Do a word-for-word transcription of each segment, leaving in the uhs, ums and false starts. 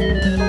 Thank you.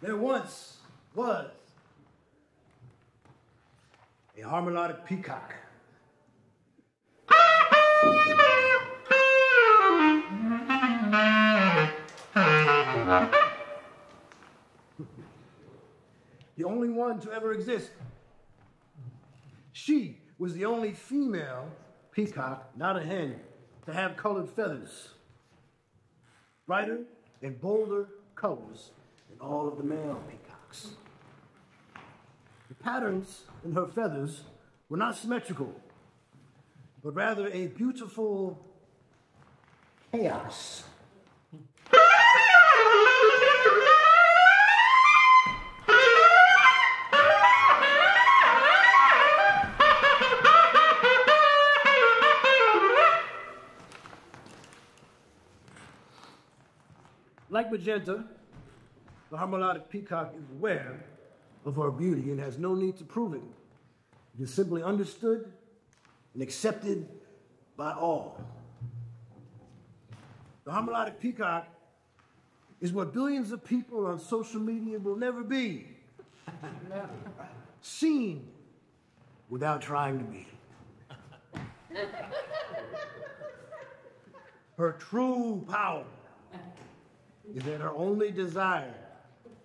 There once was a harmolodic peacock. The only one to ever exist. She was the only female peacock, not a hen, to have colored feathers, brighter and bolder colors than all of the male peacocks. The patterns in her feathers were not symmetrical, but rather a beautiful chaos. Like Magenta, the harmolodic peacock is aware of her beauty and has no need to prove it. It is simply understood and accepted by all. The harmolodic peacock is what billions of people on social media will never be. Never. Seen without trying to be. Her true power is that her only desire,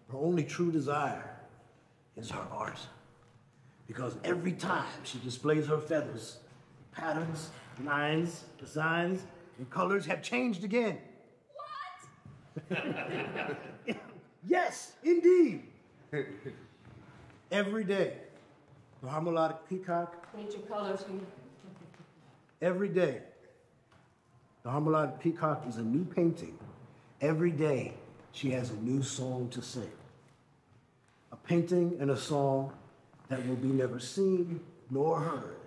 her only true desire, is her art. Because every time she displays her feathers, patterns, lines, designs, and colors have changed again. What? Yes, indeed. Every day, the harmolodic peacock. Need your colors. Every day, the harmolodic peacock is a new painting. Every day, she has a new song to sing. A painting and a song that will be never seen nor heard.